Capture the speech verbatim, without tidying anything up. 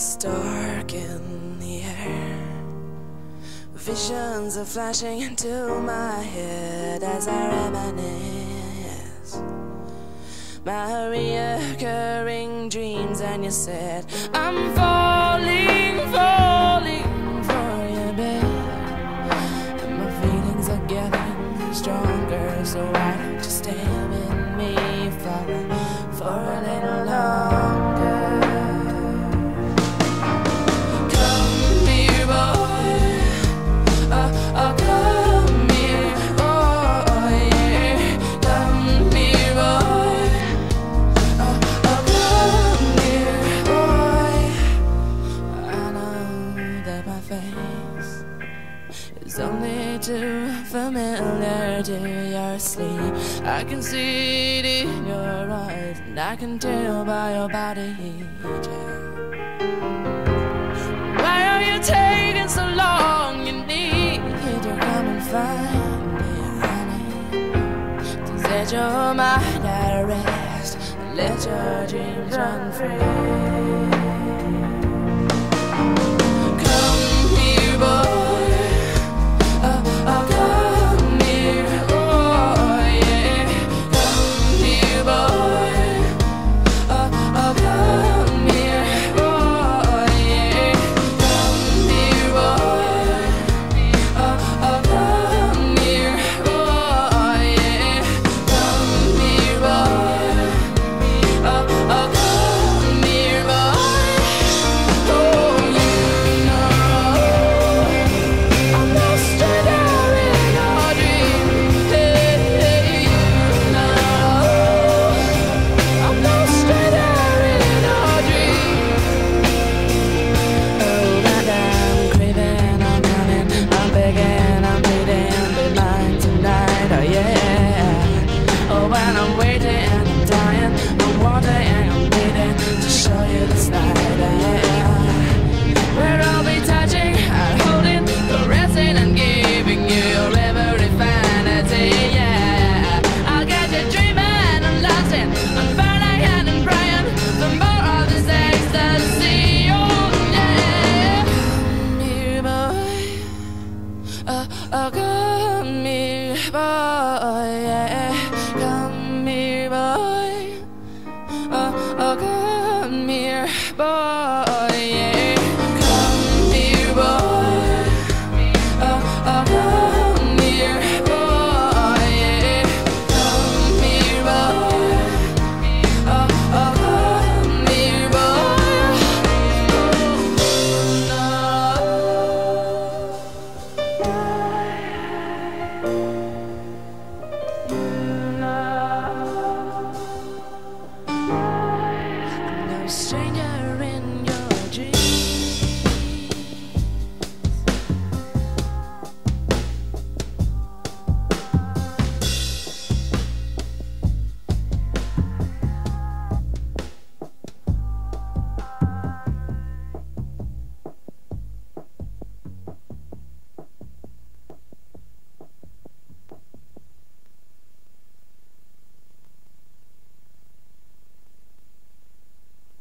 It's dark in the air. Visions are flashing into my head as I reminisce my reoccurring dreams, and you said I'm falling, falling for you, babe. And my feelings are getting stronger, so why don't you stay with me for a, for a little longer? It's only too familiar to your sleep. I can see it in your eyes, and I can tell by your body heat. Why are you taking so long? You need to come and find me, honey. To set your mind at rest, and let your dreams run free. Come here, boy.